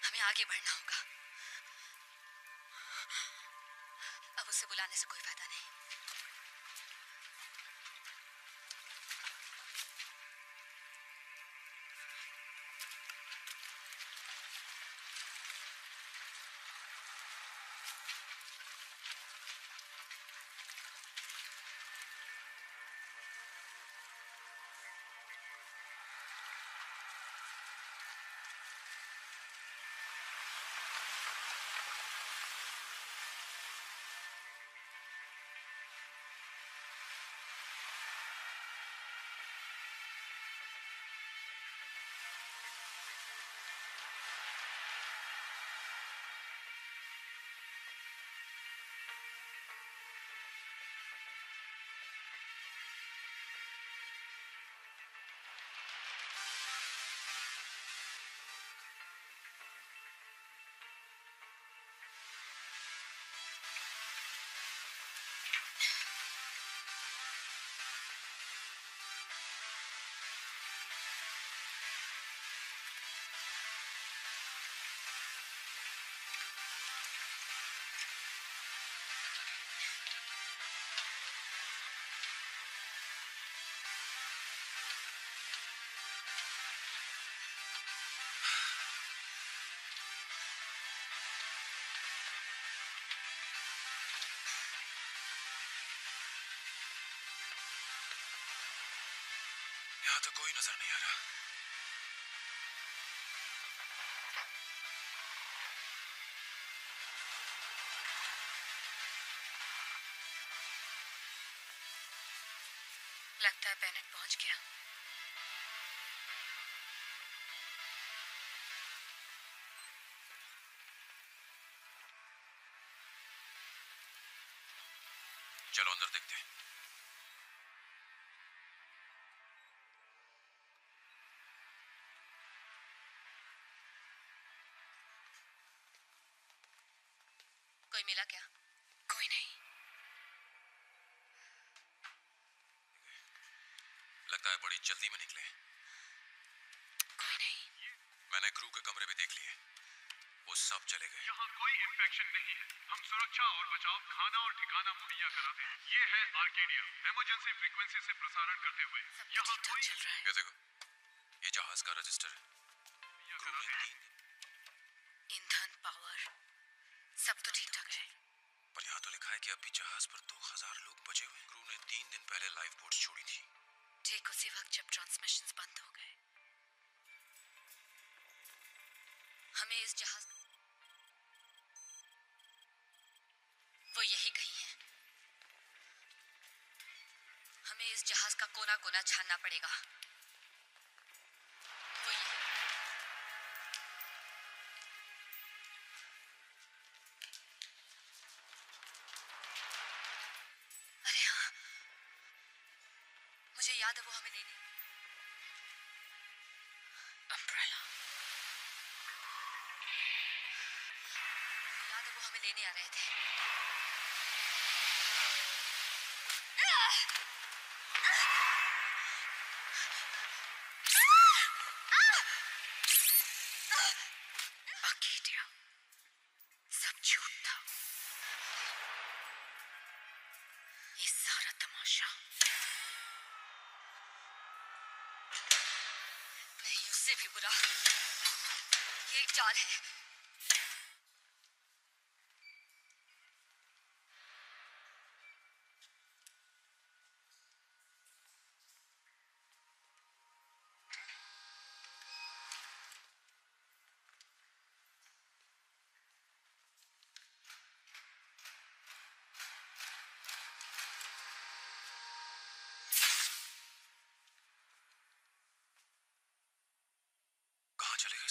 हमें आगे बढ़ना होगा। अब उसे बुलाने से कोई फायदा नहीं। यहाँ तो कोई नजर नहीं आ रहा। लगता है पेनेट पहुंच गया। चलो अंदर देखते हैं। मिला क्या? कोई नहीं। लगता है बड़ी जल्दी में निकले। कोई नहीं। मैंने क्रू के कमरे भी देख लिए, वो सब चले गए। यहाँ कोई इंफेक्शन नहीं है। हम सुरक्षा और बचाव, खाना और ठिकाना मुहैया कराते हैं। ये है आर्केडिया, इमरजेंसी फ्रीक्वेंसी से प्रसारण करते हुए। यहाँ कोई चल रहा है। ये देखो, ये जहाज का रजिस्टर है। क्रू में तीन ईंधन, पावर, सब तो ठीक ठाक है, पर यहाँ तो लिखा है कि अभी जहाज पर दो हजार लोग बचे हुए हैं। क्रू ने तीन दिन पहले लाइफ बोट छोड़ी थी, ठीक उसी वक्त जब ट्रांसमिशंस बंद हो गए। हमें इस जहाज, वो यही कही है, हमें इस जहाज का कोना कोना छानना पड़ेगा। वो हमें लेने अम्ब्रेला, याद है वो हमें लेने आ रहे थे।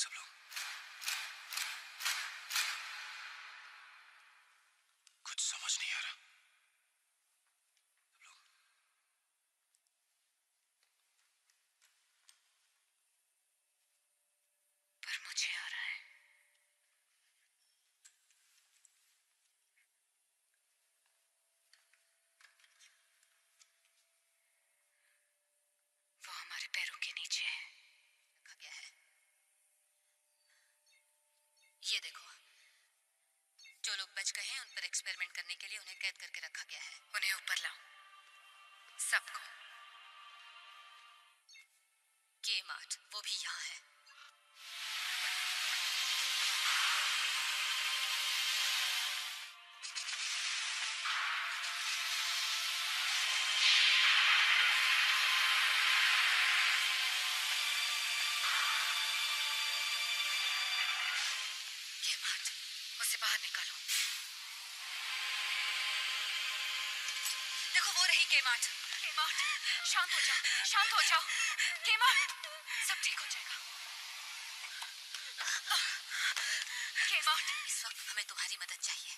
सब लोग पैरों के नीचे है। रखा गया है। ये देखो, जो लोग बच गए हैं उन पर एक्सपेरिमेंट करने के लिए उन्हें कैद करके रखा गया है। उन्हें ऊपर लाओ सबको। के मार्ट वो भी यहाँ है। शांत हो जाओ, शांत हो जाओ, केमा, सब ठीक हो जाएगा। केमा, इस वक्त हमें तुम्हारी मदद चाहिए।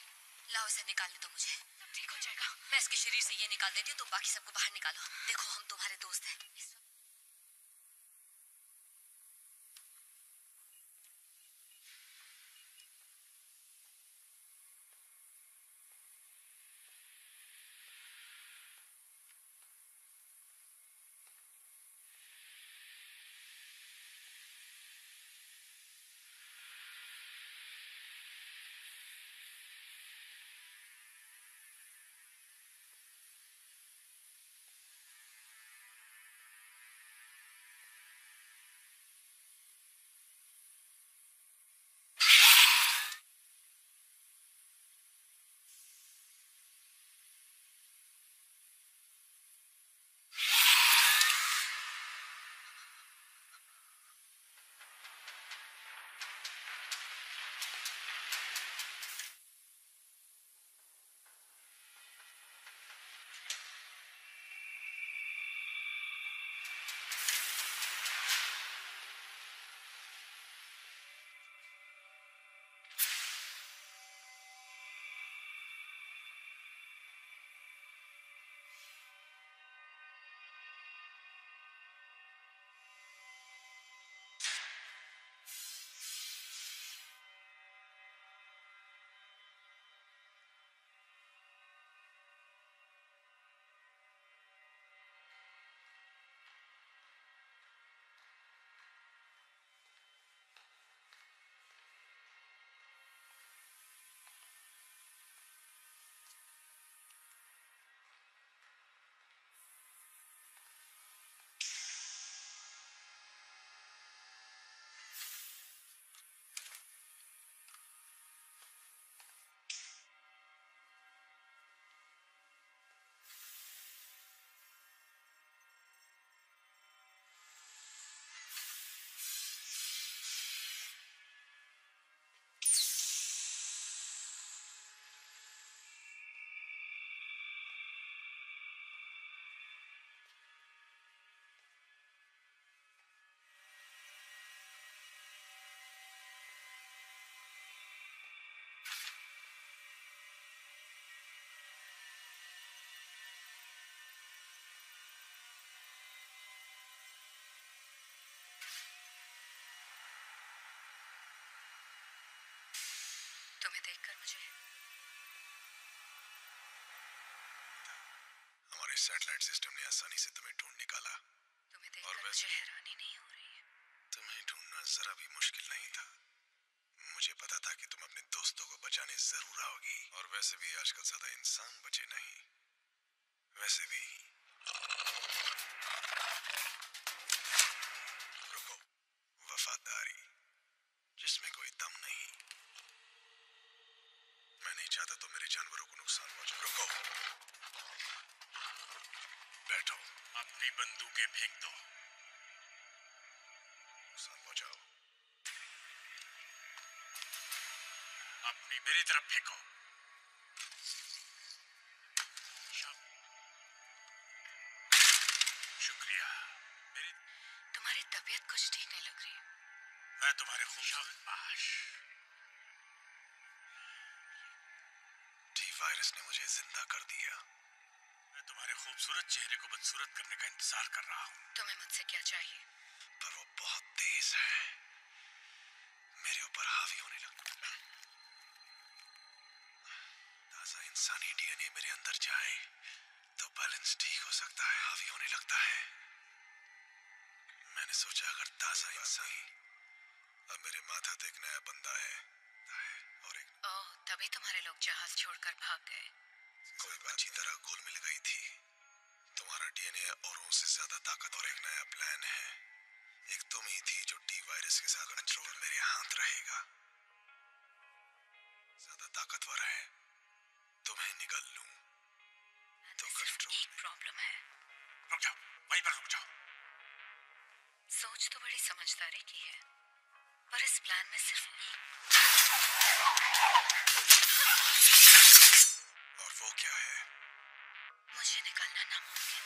लाओ इसे निकालने दो मुझे। सब ठीक हो जाएगा। मैं इसके शरीर से ये निकाल देती हूँ, तुम बाकी सबको बाहर निकालो। देखो हम तुम्हारे दोस्त हैं। तुम्हें देखकर मुझे हमारे सैटेलाइट सिस्टम ने आसानी से तुम्हें ढूंढ निकाला। तुम्हें देखकर मुझे हैरानी नहीं हो रही है। तुम्हें ढूंढना जरा भी मुश्किल नहीं था। मुझे पता था कि तुम अपने दोस्तों को बचाने जरूर आओगी। और वैसे भी आजकल ज्यादा इंसान बचे नहीं। वैसे भी रुको, वफादारी जिसमें कोई दम नहीं। नहीं चाहता तो मेरे जानवरों को नुकसान पहुंचा। रुको, बैठो, अपनी बंदूकें फेंक दो। नुकसान पहुंचाओ। अपनी मेरी तरफ फेंको। शुक्रिया। मेरी तुम्हारी तबीयत कुछ ठीक नहीं लग रही। मैं तुम्हारे खूबसूरत वायरस ने मुझे जिंदा कर दिया। मैं तुम्हारे खूबसूरत चेहरे को बदसूरत करने का इंतजार कर रहा हूँ। तुम्हें मुझसे क्या चाहिए? पर वो बहुत तेज है, मेरे ऊपर हावी होने लगा। ताजा इंसानी डीएनए मेरे अंदर जाए तो बैलेंस ठीक हो सकता है। हावी होने लगता है। सोचा अगर ताजा इंसान अब मेरे माथा पे एक नया बंदा है और एक ओ, तभी तुम्हारे लोग जहाज छोड़कर भाग गए। कोई अच्छी तरह गोल मिल गई थी। तुम्हारा डीएनए औरों से ज्यादा ताकत और एक नया प्लान है। एक तुम ही थी जो टी वायरस के साथ कंट्रोल मेरे हाथ रहेगा, ज्यादा ताकतवर है। तुम्हें निगल लूं तो कंट्रोल। एक प्रॉब्लम है। रुक जाओ, वहीं पर रुक जाओ। सोच तो बड़ी समझदारी की है पर इस प्लान में सिर्फ एक, और वो क्या है? मुझे निकलना नामुमकिन है।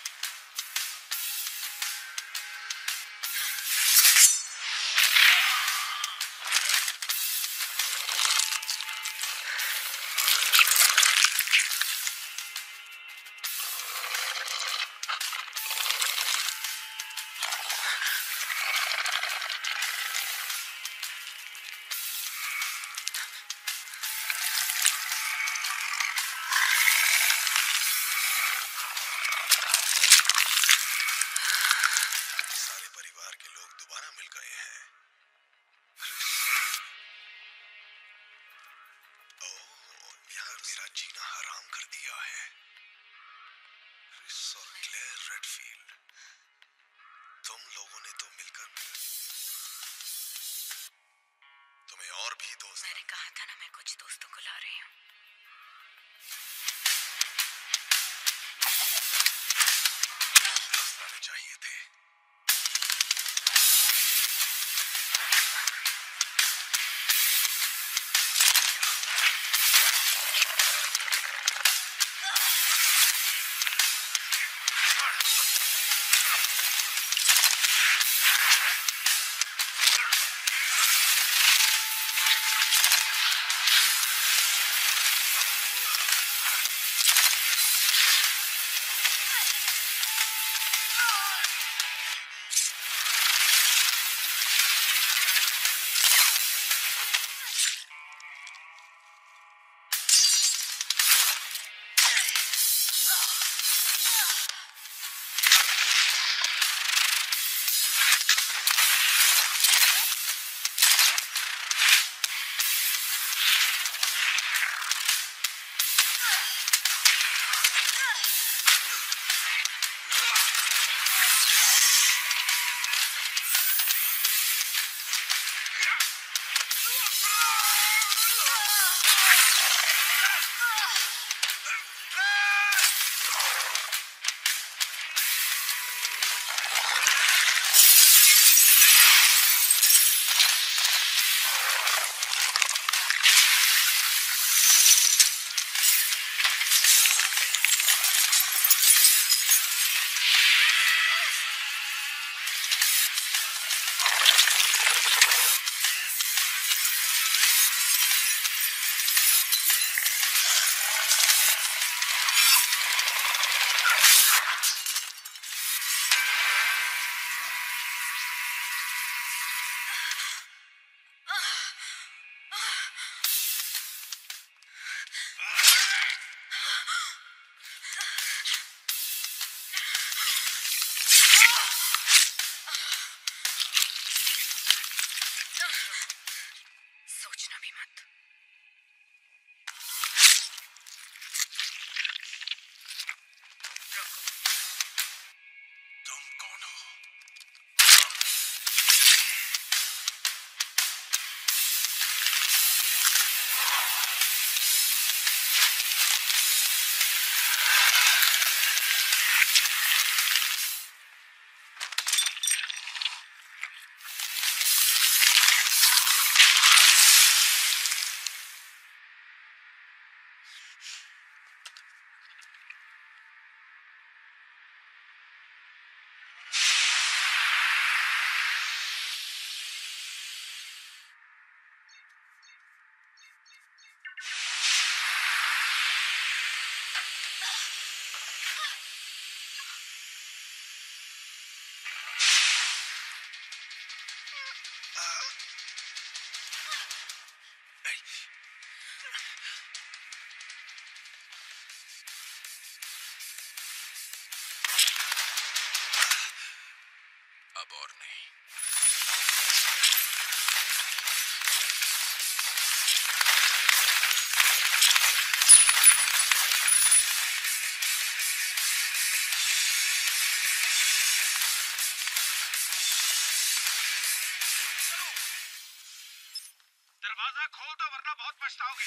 दरवाजा खोल दो वरना बहुत पछताओगे।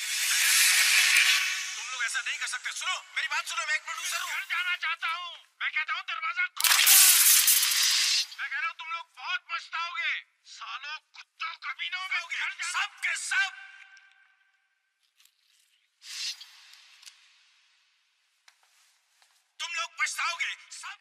तुम लोग ऐसा नहीं कर सकते। सुनो मेरी बात सुनो, मैं एक प्रोड्यूसर हूँ, घर जाना चाहता हूँ। मैं कहता हूँ दरवाजा खोल। मैं कह रहा हूँ तुम लोग बहुत पछताओगे। सालों कुत्तों कमीनों में सब के सब। तुम लोग पछताओगे सब।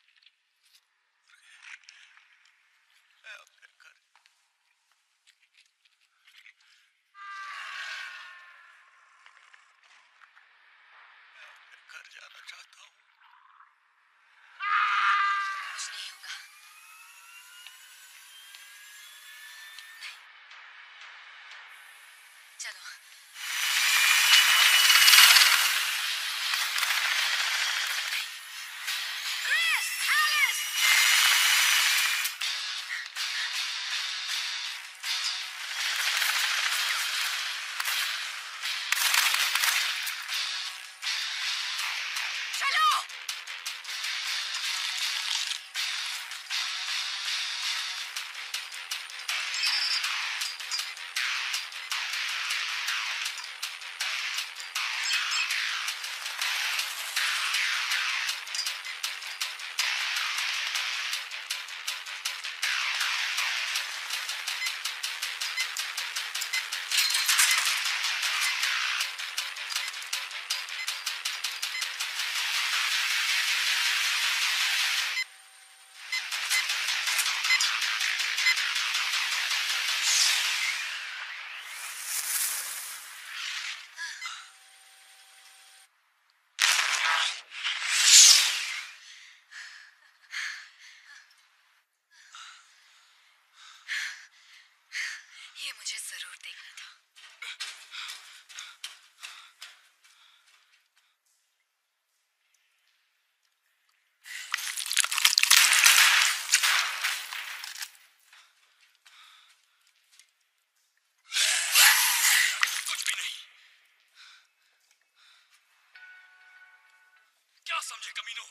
समझे कमीनो,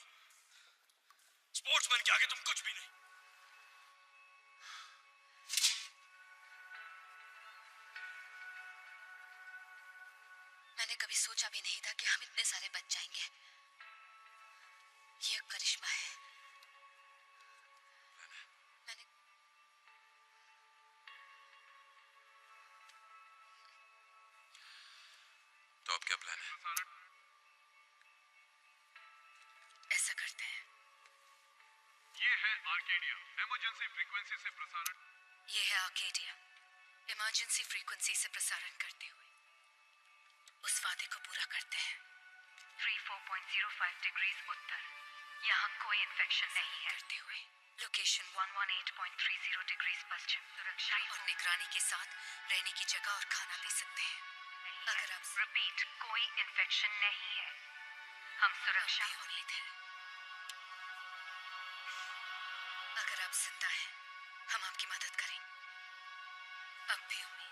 स्पोर्ट्समैन के आगे तुम कुछ भी नहीं। मैंने कभी सोचा भी नहीं था कि हम इतने सारे बच जाएंगे। ये करिश्मा है। मैंने तो अब क्या प्लान है? आर्केडिया इमरजेंसी फ्रीक्वेंसी से प्रसारण। ये है आर्केडिया इमरजेंसी फ्रीक्वेंसी से प्रसारण करते हुए उस वादे को पूरा करते हैं। Thirty four point zero five degree उत्तर, यहाँ कोई इन्फेक्शन नहीं है। करते हुए location one one eight point three zero degree पश्चिम। सुरक्षा और निगरानी के साथ रहने की जगह और खाना दे सकते हैं। अगर आप रिपीट कोई इन्फेक्शन नहीं है। हम सुरक्षा उम्मीद है। अगर आप जिंदा हैं हम आपकी मदद करें। अब भी उम्मीद।